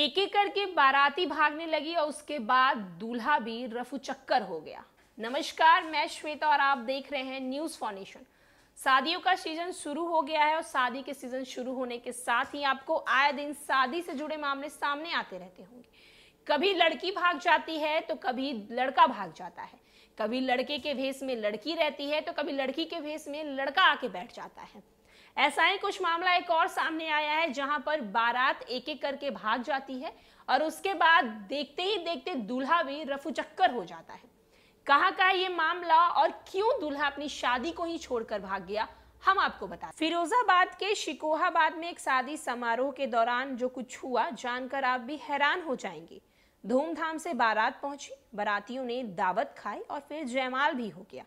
एक एक करके बाराती भागने लगी और उसके बाद दूल्हा भी रफू चक्कर हो गया। नमस्कार, मैं श्वेता और आप देख रहे हैं न्यूज फाउंडेशन। शादियों का सीजन शुरू हो गया है और शादी के सीजन शुरू होने के साथ ही आपको आए दिन शादी से जुड़े मामले सामने आते रहते होंगे। कभी लड़की भाग जाती है तो कभी लड़का भाग जाता है, कभी लड़के के भेष में लड़की रहती है तो कभी लड़की के भेष में लड़का आके बैठ जाता है। ऐसा ही कुछ मामला एक और सामने आया है जहां पर बारात एक एक करके भाग जाती है और उसके बाद देखते ही देखते दूल्हा भी रफू चक्कर हो जाता है। कहां का ये मामला और क्यों दूल्हा अपनी शादी को ही छोड़कर भाग गया, हम आपको बता। फिरोजाबाद के शिकोहाबाद में एक शादी समारोह के दौरान जो कुछ हुआ जानकर आप भी हैरान हो जाएंगे। धूमधाम से बारात पहुंची, बारातियों ने दावत खाई और फिर जयमाल भी हो गया।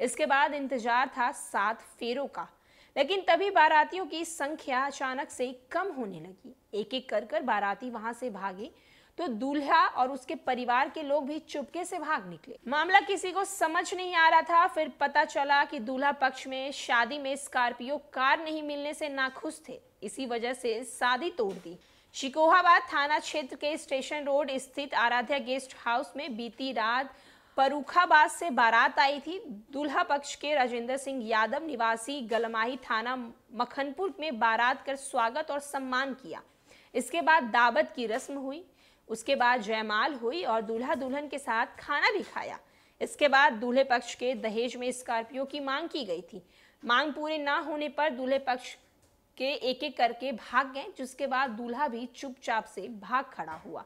इसके बाद इंतजार था 7 फेरों का, लेकिन तभी बारातियों की संख्या अचानक से कम होने लगी। एक एक कर बाराती वहां से भागे तो दूल्हा और उसके परिवार के लोग भी चुपके से भाग निकले। मामला किसी को समझ नहीं आ रहा था। फिर पता चला कि दूल्हा पक्ष में शादी में स्कॉर्पियो कार नहीं मिलने से नाखुश थे, इसी वजह से शादी तोड़ दी। शिकोहाबाद थाना क्षेत्र के स्टेशन रोड स्थित आराध्या गेस्ट हाउस में बीती रात फरुखाबाद से बारात आई थी। दूल्हा पक्ष के राजेंद्र सिंह यादव निवासी गलमाही थाना मखनपुर में बारात कर स्वागत और सम्मान किया। इसके बाद दावत की रस्म हुई, उसके बाद जयमाल हुई और दूल्हा दुल्हन के साथ खाना भी खाया। इसके बाद दूल्हे पक्ष के दहेज में स्कॉर्पियो की मांग की गई थी। मांग पूरे ना होने पर दूल्हे पक्ष के एक एक करके भाग गए, जिसके बाद दूल्हा भी चुपचाप से भाग खड़ा हुआ।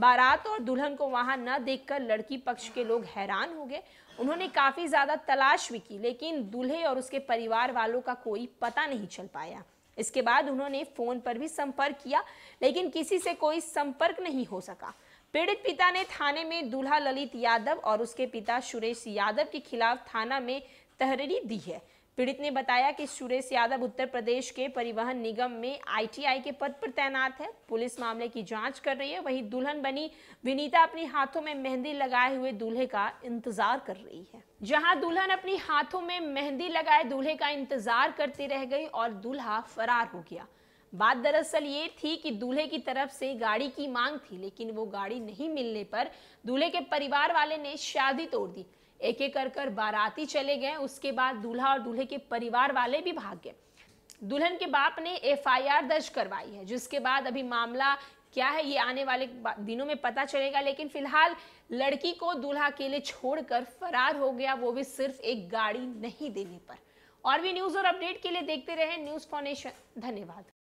बारात और दुल्हन को वहां न देखकर लड़की पक्ष के लोग हैरान हो गए। उन्होंने काफी ज्यादा तलाश भी की, लेकिन दूल्हे और उसके परिवार वालों का कोई पता नहीं चल पाया। इसके बाद उन्होंने फोन पर भी संपर्क किया, लेकिन किसी से कोई संपर्क नहीं हो सका। पीड़ित पिता ने थाने में दूल्हा ललित यादव और उसके पिता सुरेश यादव के खिलाफ थाना में तहरीर दी है। पीड़ित ने बताया कि सुरेश यादव उत्तर प्रदेश के परिवहन निगम में आईटीआई के पद पर तैनात है। पुलिस मामले की जांच कर रही है। वहीं दुल्हन बनी विनीता अपने हाथों में मेहंदी लगाए हुए दूल्हे का इंतजार कर रही है। जहां दुल्हन अपनी हाथों में मेहंदी लगाए दूल्हे का इंतजार करती रह गई और दूल्हा फरार हो गया। बात दरअसल ये थी कि दूल्हे की तरफ से गाड़ी की मांग थी, लेकिन वो गाड़ी नहीं मिलने पर दूल्हे के परिवार वाले ने शादी तोड़ दी। एक एक कर बाराती चले गए, उसके बाद दूल्हा और दूल्हे के परिवार वाले भी भाग गए। दुल्हन के बाप ने एफआईआर दर्ज करवाई है, जिसके बाद अभी मामला क्या है ये आने वाले दिनों में पता चलेगा। लेकिन फिलहाल लड़की को दूल्हा अकेले छोड़कर फरार हो गया, वो भी सिर्फ एक गाड़ी नहीं देने पर। और भी न्यूज और अपडेट के लिए देखते रहे न्यूज फाउंडेशन। धन्यवाद।